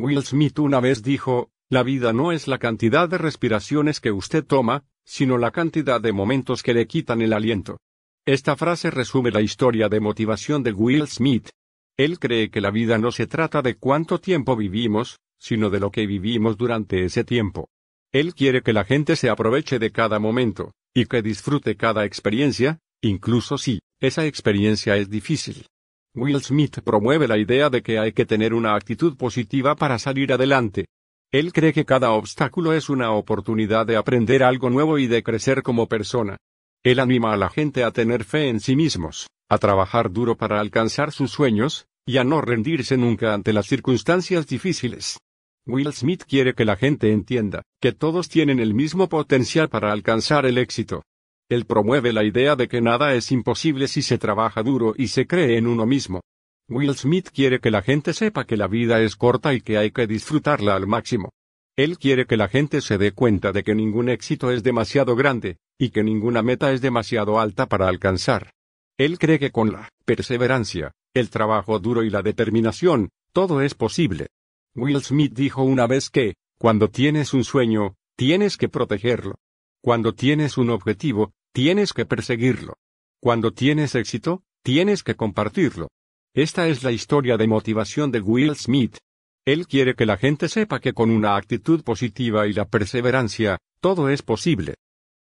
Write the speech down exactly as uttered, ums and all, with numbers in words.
Will Smith una vez dijo, la vida no es la cantidad de respiraciones que usted toma, sino la cantidad de momentos que le quitan el aliento. Esta frase resume la historia de motivación de Will Smith. Él cree que la vida no se trata de cuánto tiempo vivimos, sino de lo que vivimos durante ese tiempo. Él quiere que la gente se aproveche de cada momento, y que disfrute cada experiencia, incluso si esa experiencia es difícil. Will Smith promueve la idea de que hay que tener una actitud positiva para salir adelante. Él cree que cada obstáculo es una oportunidad de aprender algo nuevo y de crecer como persona. Él anima a la gente a tener fe en sí mismos, a trabajar duro para alcanzar sus sueños, y a no rendirse nunca ante las circunstancias difíciles. Will Smith quiere que la gente entienda que todos tienen el mismo potencial para alcanzar el éxito. Él promueve la idea de que nada es imposible si se trabaja duro y se cree en uno mismo. Will Smith quiere que la gente sepa que la vida es corta y que hay que disfrutarla al máximo. Él quiere que la gente se dé cuenta de que ningún éxito es demasiado grande, y que ninguna meta es demasiado alta para alcanzar. Él cree que con la perseverancia, el trabajo duro y la determinación, todo es posible. Will Smith dijo una vez que, cuando tienes un sueño, tienes que protegerlo. Cuando tienes un objetivo, tienes que perseguirlo. Cuando tienes éxito, tienes que compartirlo. Esta es la historia de motivación de Will Smith. Él quiere que la gente sepa que con una actitud positiva y la perseverancia, todo es posible.